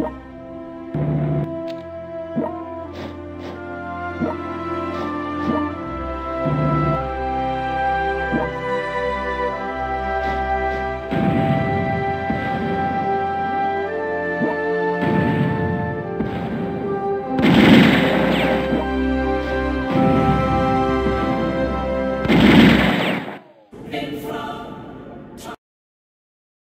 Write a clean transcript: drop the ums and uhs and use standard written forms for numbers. What?